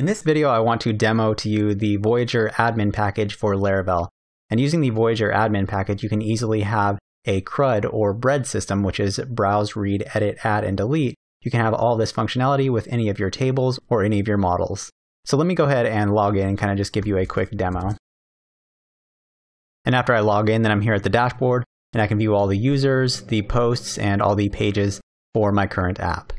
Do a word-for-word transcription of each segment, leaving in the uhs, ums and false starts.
In this video, I want to demo to you the Voyager admin package for Laravel. And using the Voyager admin package, you can easily have a CRUD or BREAD system, which is browse, read, edit, add, and delete. You can have all this functionality with any of your tables or any of your models. So let me go ahead and log in and kind of just give you a quick demo. And after I log in, then I'm here at the dashboard, and I can view all the users, the posts, and all the pages for my current app.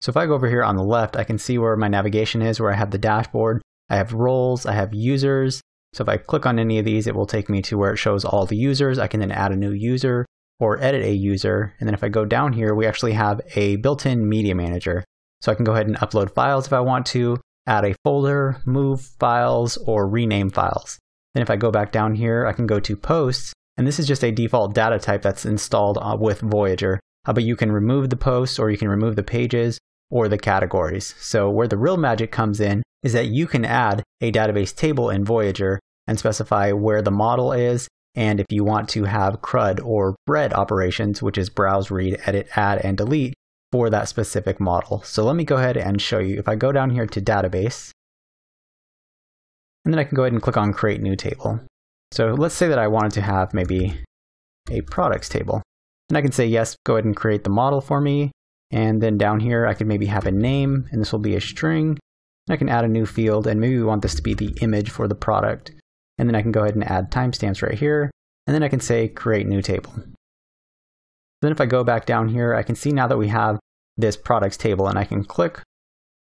So if I go over here on the left, I can see where my navigation is, where I have the dashboard, I have roles, I have users. So if I click on any of these, it will take me to where it shows all the users. I can then add a new user or edit a user. And then if I go down here, we actually have a built-in media manager. So I can go ahead and upload files if I want to, add a folder, move files, or rename files. Then if I go back down here, I can go to posts, and this is just a default data type that's installed with Voyager. Uh, but you can remove the posts, or you can remove the pages, or the categories. So where the real magic comes in is that you can add a database table in Voyager and specify where the model is, and if you want to have CRUD or BREAD operations, which is browse, read, edit, add, and delete for that specific model. So let me go ahead and show you. If I go down here to database, and then I can go ahead and click on create new table. So let's say that I wanted to have maybe a products table, and I can say yes, go ahead and create the model for me. And then down here, I can maybe have a name, and this will be a string. I can add a new field, and maybe we want this to be the image for the product. And then I can go ahead and add timestamps right here. And then I can say create new table. Then if I go back down here, I can see now that we have this products table, and I can click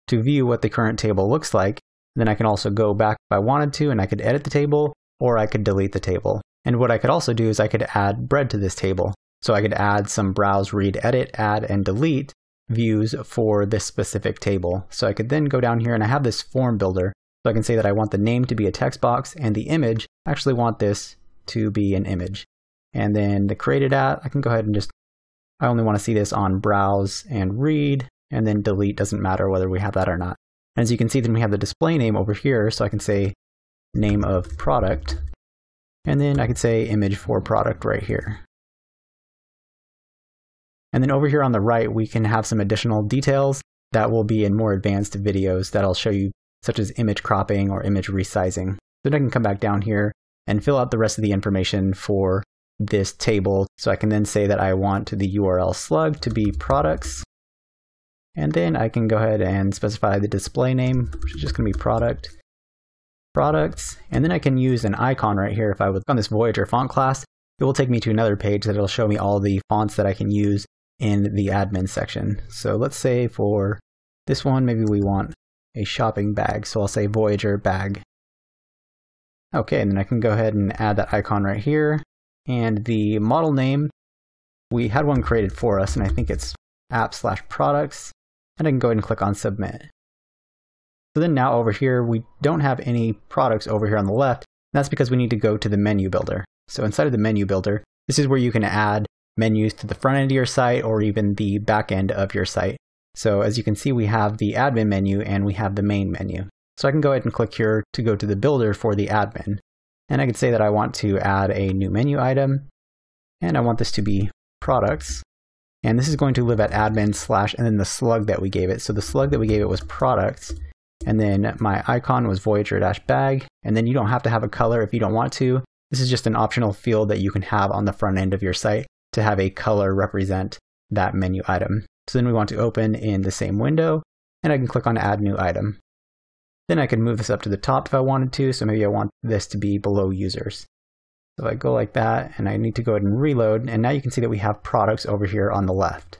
to view what the current table looks like. And then I can also go back if I wanted to, and I could edit the table, or I could delete the table. And what I could also do is I could add BREAD to this table. So I could add some browse, read, edit, add, and delete views for this specific table. So I could then go down here and I have this form builder. So I can say that I want the name to be a text box and the image, I actually want this to be an image. And then the created at, I can go ahead and just, I only want to see this on browse and read, and then delete doesn't matter whether we have that or not. And as you can see, then we have the display name over here. So I can say name of product, and then I could say image for product right here. And then over here on the right, we can have some additional details that will be in more advanced videos that I'll show you, such as image cropping or image resizing. Then I can come back down here and fill out the rest of the information for this table. So I can then say that I want the U R L slug to be products. And then I can go ahead and specify the display name, which is just going to be product, products. And then I can use an icon right here. If I was on this Voyager font class, it will take me to another page that will show me all the fonts that I can use in the admin section. So let's say for this one, maybe we want a shopping bag. So I'll say Voyager bag. Okay, and then I can go ahead and add that icon right here. And the model name, we had one created for us, and I think it's app slash products. And I can go ahead and click on submit. So then now over here, we don't have any products over here on the left. And that's because we need to go to the menu builder. So inside of the menu builder, this is where you can add menus to the front end of your site or even the back end of your site. So as you can see, we have the admin menu and we have the main menu. So I can go ahead and click here to go to the builder for the admin. And I can say that I want to add a new menu item, and I want this to be products. And this is going to live at admin slash and then the slug that we gave it. So the slug that we gave it was products. And then my icon was Voyager-bag. And then you don't have to have a color if you don't want to. This is just an optional field that you can have on the front end of your site to have a color represent that menu item. So then we want to open in the same window, and I can click on add new item. Then I can move this up to the top if I wanted to. So maybe I want this to be below users. So I go like that, and I need to go ahead and reload. And now you can see that we have products over here on the left.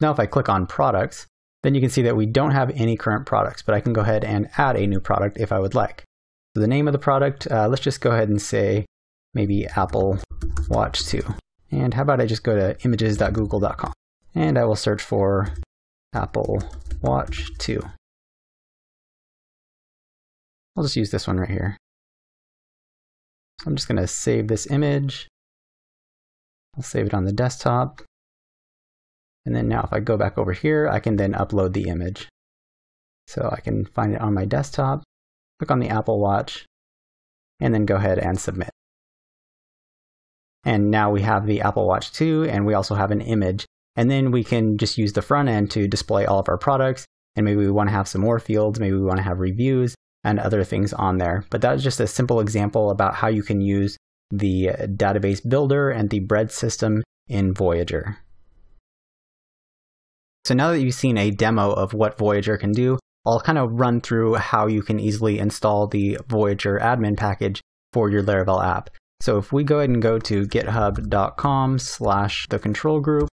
Now if I click on products, then you can see that we don't have any current products, but I can go ahead and add a new product if I would like. So the name of the product, uh, let's just go ahead and say maybe Apple Watch two. And how about I just go to images dot google dot com, and I will search for Apple Watch two. I'll just use this one right here. So I'm just going to save this image. I'll save it on the desktop. And then now if I go back over here, I can then upload the image. So I can find it on my desktop, click on the Apple Watch, and then go ahead and submit. And now we have the Apple Watch two, and we also have an image. And then we can just use the front end to display all of our products and maybe we want to have some more fields, maybe we want to have reviews and other things on there. But that's just a simple example about how you can use the database builder and the BREAD system in Voyager. So now that you've seen a demo of what Voyager can do, I'll kind of run through how you can easily install the Voyager admin package for your Laravel app. So if we go ahead and go to github.com slash the control group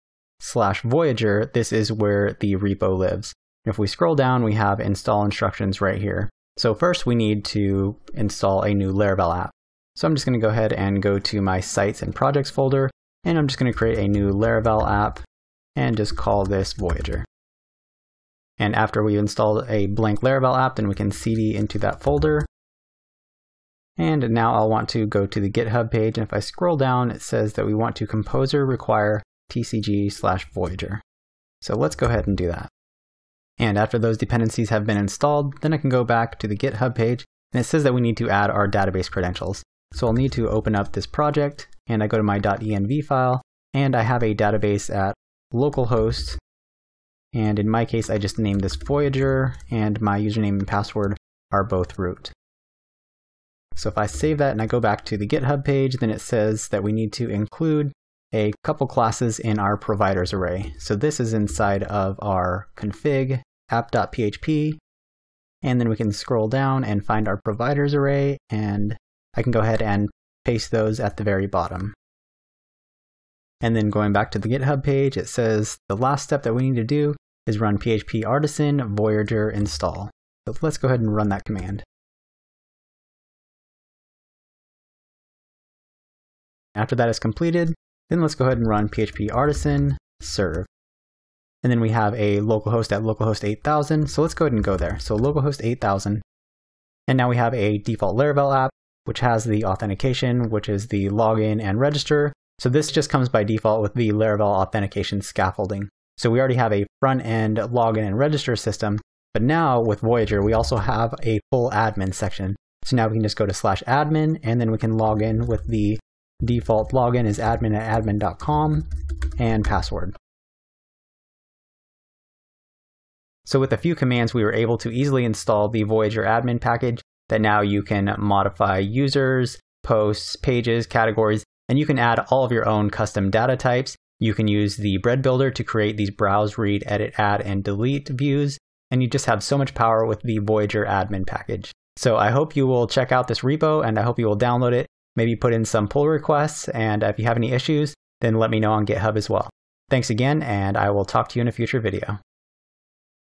slash Voyager, this is where the repo lives. If we scroll down, we have install instructions right here. So first we need to install a new Laravel app. So I'm just going to go ahead and go to my sites and projects folder, and I'm just going to create a new Laravel app and just call this Voyager. And after we've installed a blank Laravel app, then we can cd into that folder. And now I'll want to go to the GitHub page, and if I scroll down, it says that we want to composer require tcg slash Voyager. So let's go ahead and do that. And after those dependencies have been installed, then I can go back to the GitHub page, and it says that we need to add our database credentials. So I'll need to open up this project, and I go to my .env file, and I have a database at localhost, and in my case I just named this Voyager, and my username and password are both root. So if I save that and I go back to the GitHub page, then it says that we need to include a couple classes in our providers array. So this is inside of our config app.php, and then we can scroll down and find our providers array, and I can go ahead and paste those at the very bottom. And then going back to the GitHub page, it says the last step that we need to do is run php artisan voyager install. So let's go ahead and run that command. After that is completed, then let's go ahead and run php artisan serve. And then we have a localhost at localhost eight thousand, so let's go ahead and go there. So localhost eight thousand. And now we have a default Laravel app, which has the authentication, which is the login and register. So this just comes by default with the Laravel authentication scaffolding. So we already have a front-end login and register system, but now with Voyager, we also have a full admin section. So now we can just go to slash admin, and then we can log in with the default login is admin at admin dot com and password. So with a few commands, we were able to easily install the Voyager admin package that now you can modify users, posts, pages, categories, and you can add all of your own custom data types. You can use the BREAD builder to create these browse, read, edit, add, and delete views, and you just have so much power with the Voyager admin package. So I hope you will check out this repo, and I hope you will download it. Maybe put in some pull requests, and if you have any issues, then let me know on GitHub as well. Thanks again, and I will talk to you in a future video.